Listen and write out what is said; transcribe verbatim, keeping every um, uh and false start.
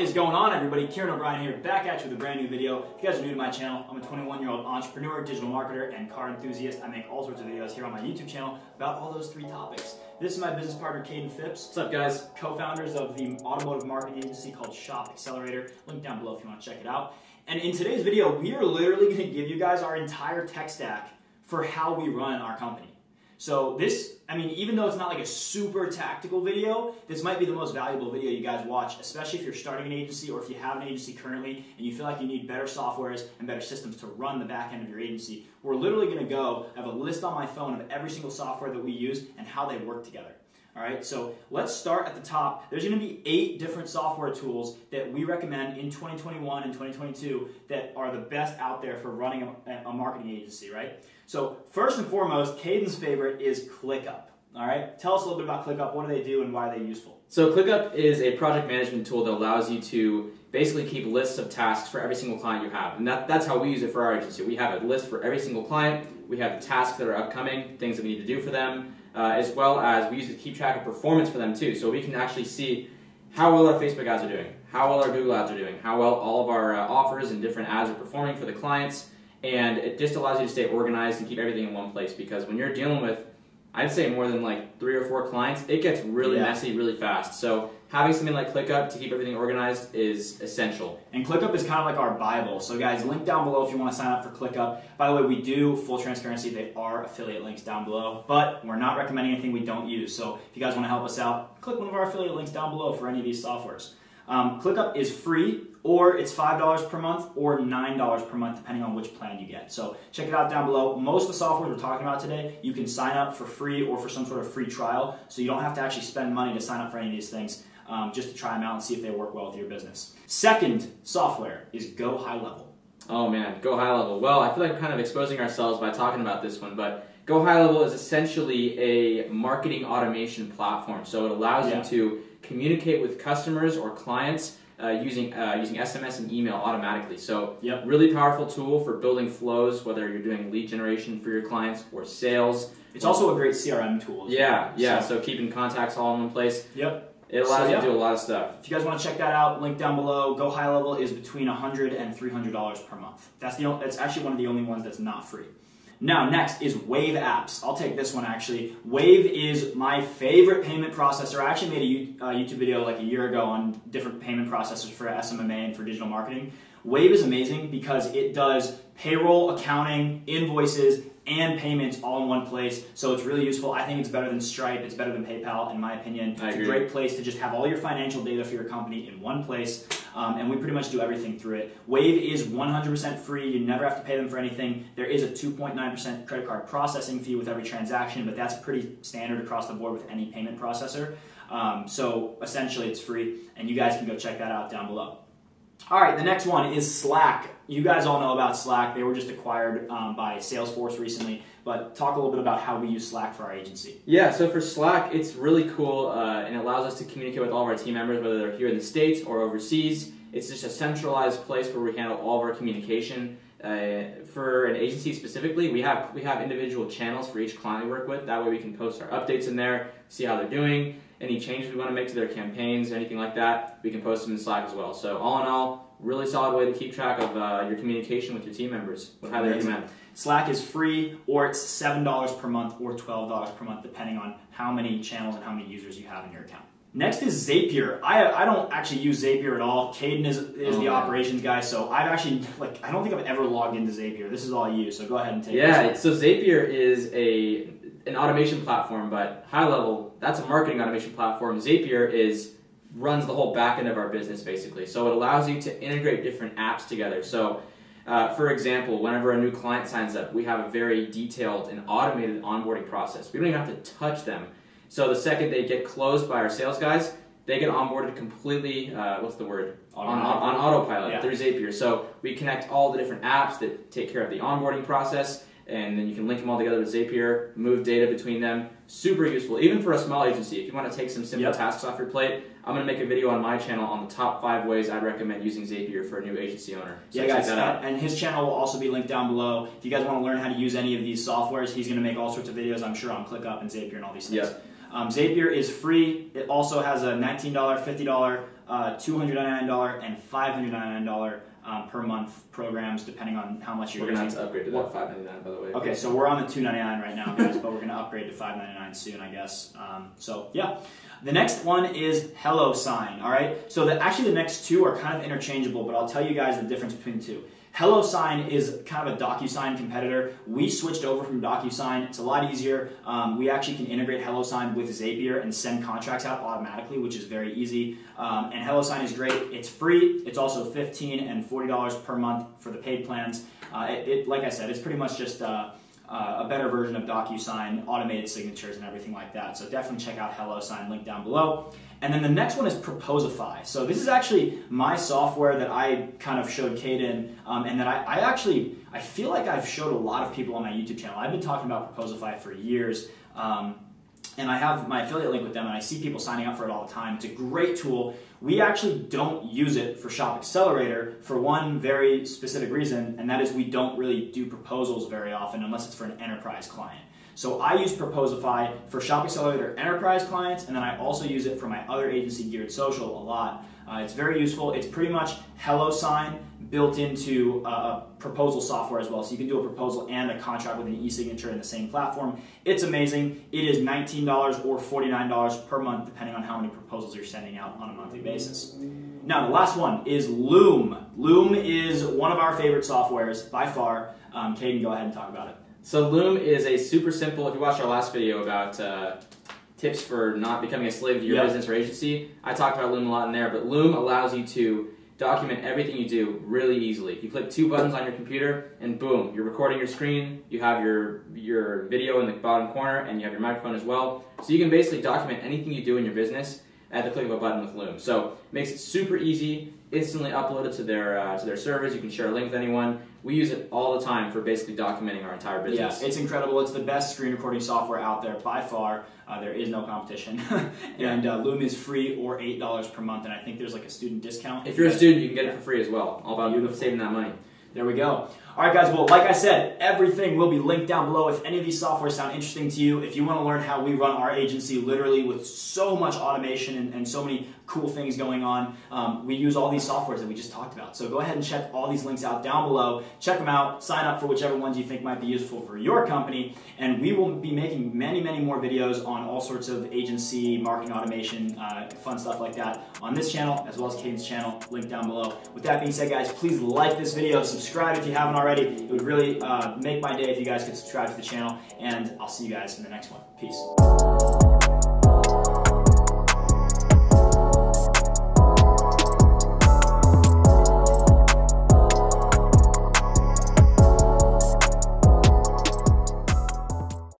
What is going on, everybody? Kieran O'Brien here, back at you with a brand new video. If you guys are new to my channel, I'm a twenty-one-year-old entrepreneur, digital marketer, and car enthusiast. I make all sorts of videos here on my YouTube channel about all those three topics. This is my business partner, Cayden Phipps. What's up, guys? Co-founders of the automotive marketing agency called Shop Accelerator. Link down below if you want to check it out. And in today's video, we are literally going to give you guys our entire tech stack for how we run our company. So this, I mean, even though it's not like a super tactical video, this might be the most valuable video you guys watch, especially if you're starting an agency or if you have an agency currently and you feel like you need better softwares and better systems to run the back end of your agency. We're literally gonna go, I have a list on my phone of every single software that we use and how they work together. All right, so let's start at the top. There's gonna be eight different software tools that we recommend in twenty twenty-one and twenty twenty-two that are the best out there for running a, a marketing agency, right? So first and foremost, Cayden's favorite is ClickUp, all right? Tell us a little bit about ClickUp. What do they do and why are they useful? So ClickUp is a project management tool that allows you to basically keep lists of tasks for every single client you have. And that, that's how we use it for our agency. We have a list for every single client. We have the tasks that are upcoming, things that we need to do for them, uh, as well as we use it to keep track of performance for them too. So we can actually see how well our Facebook ads are doing, how well our Google ads are doing, how well all of our uh, offers and different ads are performing for the clients. And it just allows you to stay organized and keep everything in one place, because when you're dealing with, I'd say, more than like three or four clients, it gets really yeah. messy really fast. So having something like ClickUp to keep everything organized is essential. And ClickUp is kind of like our Bible. So guys, link down below if you want to sign up for ClickUp. By the way, we do, full transparency, they are affiliate links down below, but we're not recommending anything we don't use. So if you guys want to help us out, click one of our affiliate links down below for any of these softwares. Um, ClickUp is free, or it's five dollars per month or nine dollars per month, depending on which plan you get. So check it out down below. Most of the software we're talking about today, you can sign up for free or for some sort of free trial, so you don't have to actually spend money to sign up for any of these things, um, just to try them out and see if they work well with your business. Second software is Go High Level. Oh man, Go High Level. Well, I feel like we're kind of exposing ourselves by talking about this one, but Go High Level is essentially a marketing automation platform. So it allows yeah. you to communicate with customers or clients Uh, using uh, using S M S and email automatically. So yep. really powerful tool for building flows, whether you're doing lead generation for your clients or sales. It's well, also a great C R M tool. Yeah, yeah. So. so keeping contacts all in one place. Yep. It allows so, you yeah. to do a lot of stuff. If you guys want to check that out, link down below. Go High Level is between one hundred dollars and three hundred dollars per month. That's the that's actually one of the only ones that's not free. Now, next is Wave Apps. I'll take this one, actually. Wave is my favorite payment processor. I actually made a YouTube video like a year ago on different payment processors for S M M A and for digital marketing. Wave is amazing because it does payroll, accounting, invoices, and payments all in one place. So it's really useful. I think it's better than Stripe. It's better than PayPal, in my opinion. It's a great place to just have all your financial data for your company in one place. Um, and we pretty much do everything through it. Wave is one hundred percent free. You never have to pay them for anything. There is a two point nine percent credit card processing fee with every transaction, but that's pretty standard across the board with any payment processor. Um, so essentially it's free, and you guys can go check that out down below. All right, the next one is Slack. You guys all know about Slack. They were just acquired um, by Salesforce recently, but talk a little bit about how we use Slack for our agency. Yeah, so for Slack, it's really cool, uh, and it allows us to communicate with all of our team members, whether they're here in the States or overseas. It's just a centralized place where we handle all of our communication. Uh, for an agency specifically, we have, we have individual channels for each client we work with. That way we can post our updates in there, see how they're doing, any changes we want to make to their campaigns, anything like that, we can post them in Slack as well. So all in all, really solid way to keep track of uh, your communication with your team members. What highly recommend. Slack is free, or it's seven dollars per month or twelve dollars per month, depending on how many channels and how many users you have in your account. Next is Zapier. I, I don't actually use Zapier at all. Cayden is, is oh, the man. operations guy, so I've actually, like, I don't think I've ever logged into Zapier. This is all you, so go ahead and take yeah, it. Yeah, so Zapier is a an automation platform, but High Level, that's a marketing automation platform. Zapier is runs the whole back end of our business, basically. So it allows you to integrate different apps together. So uh, for example, whenever a new client signs up, we have a very detailed and automated onboarding process. We don't even have to touch them. So the second they get closed by our sales guys, they get onboarded completely, uh, what's the word? Autopilot. On, on, on autopilot yeah. through Zapier. So we connect all the different apps that take care of the onboarding process, and then you can link them all together with Zapier, move data between them. Super useful, even for a small agency. If you want to take some simple yep. tasks off your plate, I'm going to make a video on my channel on the top five ways I'd recommend using Zapier for a new agency owner. So yeah, guys, that out. and his channel will also be linked down below. If you guys want to learn how to use any of these softwares, he's going to make all sorts of videos, I'm sure, on ClickUp and Zapier and all these things. Yep. Um, Zapier is free. It also has a nineteen dollar, fifty dollar uh, two hundred ninety-nine dollars and five hundred ninety-nine dollars um, per month programs, depending on how much you're we're using. We're going to have to upgrade to that five ninety-nine, by the way. Okay, so we're on the two ninety-nine right now, guys, but we're going to upgrade to five ninety-nine soon, I guess. Um, so, yeah. The next one is HelloSign, all right? So, the, actually, the next two are kind of interchangeable, but I'll tell you guys the difference between the two. HelloSign is kind of a DocuSign competitor. We switched over from DocuSign. It's a lot easier. Um, we actually can integrate HelloSign with Zapier and send contracts out automatically, which is very easy. Um, and HelloSign is great. It's free. It's also fifteen dollars and forty dollars per month for the paid plans. Uh, it, it, like I said, it's pretty much just uh, uh, a better version of DocuSign, automated signatures and everything like that. So definitely check out HelloSign, link down below. And then the next one is Proposify. So this is actually my software that I kind of showed Cayden, um, and that I, I actually, I feel like I've showed a lot of people on my YouTube channel. I've been talking about Proposify for years, um, and I have my affiliate link with them, and I see people signing up for it all the time. It's a great tool. We actually don't use it for Shop Accelerator for one very specific reason, and that is we don't really do proposals very often unless it's for an enterprise client. So I use Proposify for Shop Accelerator enterprise clients, and then I also use it for my other agency, Geared Social, a lot. Uh, it's very useful. It's pretty much HelloSign built into uh, proposal software as well. So you can do a proposal and a contract with an e-signature in the same platform. It's amazing. It is nineteen dollars or forty-nine dollars per month, depending on how many proposals you're sending out on a monthly basis. Now, the last one is Loom. Loom is one of our favorite softwares by far. Um, Cayden, go ahead and talk about it. So Loom is a super simple, if you watched our last video about uh, tips for not becoming a slave to your yep. business or agency, I talked about Loom a lot in there, but Loom allows you to document everything you do really easily. You click two buttons on your computer and boom, you're recording your screen, you have your, your video in the bottom corner, and you have your microphone as well. So you can basically document anything you do in your business at the click of a button with Loom. So it makes it super easy, instantly uploaded to their uh, to their servers. You can share a link with anyone. We use it all the time for basically documenting our entire business. Yeah, it's incredible. It's the best screen recording software out there by far. Uh, there is no competition. And uh, Loom is free or eight dollars per month, and I think there's like a student discount. If you're a student, you can get it for free as well. All about Beautiful. saving that money. There we go. All right, guys. Well, like I said, everything will be linked down below. If any of these softwares sound interesting to you, if you want to learn how we run our agency literally with so much automation and, and so many cool things going on, um, we use all these softwares that we just talked about. So go ahead and check all these links out down below. Check them out. Sign up for whichever ones you think might be useful for your company. And we will be making many, many more videos on all sorts of agency, marketing automation, uh, fun stuff like that on this channel, as well as Cayden's channel, linked down below. With that being said, guys, please like this video. Subscribe if you haven't already. It would really uh, make my day if you guys could subscribe to the channel, and I'll see you guys in the next one. Peace.